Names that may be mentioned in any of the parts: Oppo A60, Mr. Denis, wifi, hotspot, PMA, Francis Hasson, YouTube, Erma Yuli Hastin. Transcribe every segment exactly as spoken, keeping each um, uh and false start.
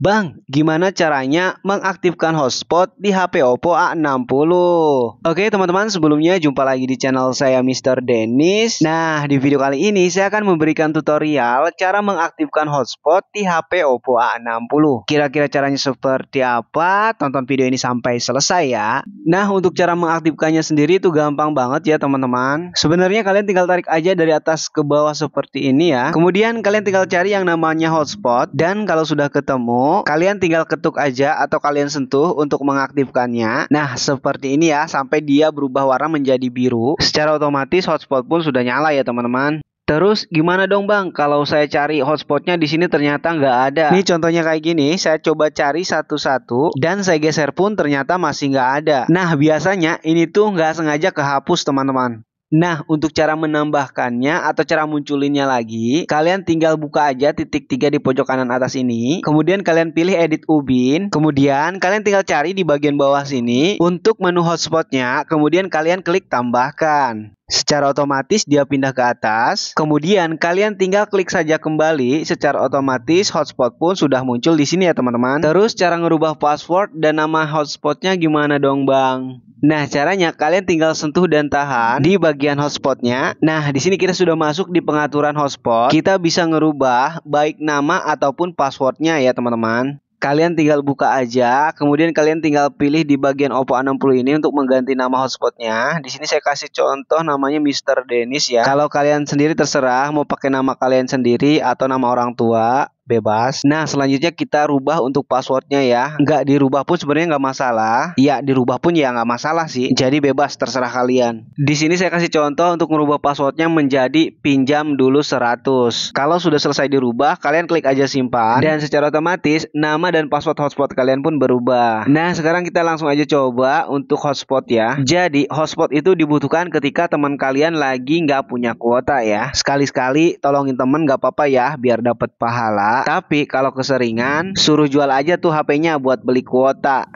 Bang, gimana caranya mengaktifkan hotspot di H P Oppo A enam puluh? Oke teman-teman, sebelumnya jumpa lagi di channel saya mister Denis. Nah, di video kali ini saya akan memberikan tutorial cara mengaktifkan hotspot di H P Oppo A enam puluh. Kira-kira caranya seperti apa? Tonton video ini sampai selesai ya. Nah, untuk cara mengaktifkannya sendiri itu gampang banget ya teman-teman. Sebenarnya kalian tinggal tarik aja dari atas ke bawah seperti ini ya. Kemudian kalian tinggal cari yang namanya hotspot. Dan kalau sudah ketemu, kalian tinggal ketuk aja atau kalian sentuh untuk mengaktifkannya. Nah, seperti ini ya, sampai dia berubah warna menjadi biru. Secara otomatis hotspot pun sudah nyala ya teman-teman. Terus gimana dong bang, kalau saya cari hotspotnya di sini ternyata nggak ada. Ini contohnya kayak gini, saya coba cari satu-satu dan saya geser pun ternyata masih nggak ada. Nah, biasanya ini tuh nggak sengaja kehapus teman-teman. Nah, untuk cara menambahkannya atau cara munculinnya lagi, kalian tinggal buka aja titik tiga di pojok kanan atas ini. Kemudian kalian pilih edit ubin. Kemudian kalian tinggal cari di bagian bawah sini untuk menu hotspotnya. Kemudian kalian klik tambahkan. Secara otomatis dia pindah ke atas. Kemudian kalian tinggal klik saja kembali. Secara otomatis hotspot pun sudah muncul di sini ya teman-teman. Terus cara ngerubah password dan nama hotspotnya gimana dong bang? Nah, caranya kalian tinggal sentuh dan tahan di bagian hotspotnya. Nah, di sini kita sudah masuk di pengaturan hotspot. Kita bisa ngerubah baik nama ataupun passwordnya ya teman-teman. Kalian tinggal buka aja, kemudian kalian tinggal pilih di bagian Oppo A enam puluh ini untuk mengganti nama hotspotnya. Di sini saya kasih contoh namanya mister Denis ya. Kalau kalian sendiri terserah mau pakai nama kalian sendiri atau nama orang tua, bebas. Nah, selanjutnya kita rubah untuk passwordnya ya. Nggak dirubah pun sebenarnya nggak masalah. Ya, dirubah pun ya nggak masalah sih. Jadi bebas, terserah kalian. Di sini saya kasih contoh untuk merubah passwordnya menjadi pinjam dulu seratus. Kalau sudah selesai dirubah, kalian klik aja simpan. Dan secara otomatis nama dan password hotspot kalian pun berubah. Nah, sekarang kita langsung aja coba untuk hotspot ya. Jadi hotspot itu dibutuhkan ketika teman kalian lagi nggak punya kuota ya. Sekali-sekali tolongin temen nggak apa-apa ya, biar dapat pahala. Tapi kalau keseringan, suruh jual aja tuh H P-nya buat beli kuota.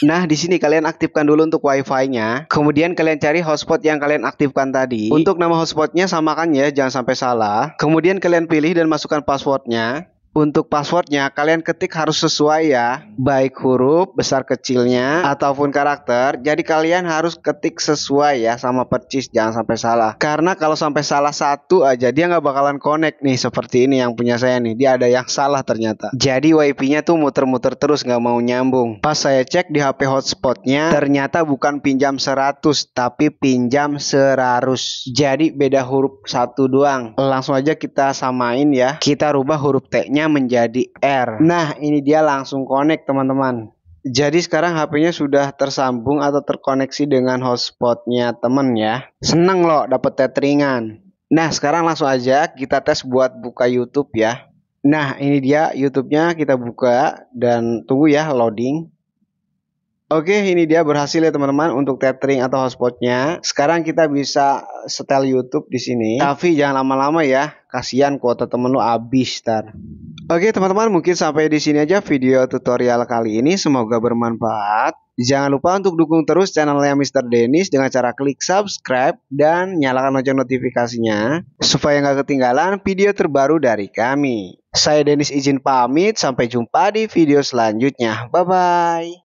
Nah, di sini kalian aktifkan dulu untuk Wi-Fi-nya. Kemudian kalian cari hotspot yang kalian aktifkan tadi. Untuk nama hotspotnya samakan ya, jangan sampai salah. Kemudian kalian pilih dan masukkan passwordnya. Untuk passwordnya, kalian ketik harus sesuai ya. Baik huruf, besar kecilnya, ataupun karakter. Jadi kalian harus ketik sesuai ya, sama percis, jangan sampai salah. Karena kalau sampai salah satu aja, dia nggak bakalan connect nih. Seperti ini yang punya saya nih, dia ada yang salah ternyata. Jadi Wi-Fi-nya tuh muter-muter terus, nggak mau nyambung. Pas saya cek di H P hotspotnya, ternyata bukan pinjam seratus, tapi pinjam serarus. Jadi beda huruf satu doang. Langsung aja kita samain ya. Kita rubah huruf T-nya menjadi R. Nah, ini dia langsung connect teman-teman. Jadi sekarang H P-nya sudah tersambung atau terkoneksi dengan hotspotnya temen ya. Seneng loh dapet tetheringan. Nah, sekarang langsung aja kita tes buat buka YouTube ya. Nah, ini dia YouTube-nya, kita buka dan tunggu ya loading. Oke, ini dia berhasil ya teman-teman untuk tethering atau hotspotnya. Sekarang kita bisa setel YouTube di sini. Tapi jangan lama-lama ya, kasihan kuota temen lu habis tar. Oke teman-teman, mungkin sampai di sini aja video tutorial kali ini. Semoga bermanfaat. Jangan lupa untuk dukung terus channelnya mister Denis dengan cara klik subscribe dan nyalakan lonceng notifikasinya supaya nggak ketinggalan video terbaru dari kami. Saya Denis izin pamit, sampai jumpa di video selanjutnya. Bye bye.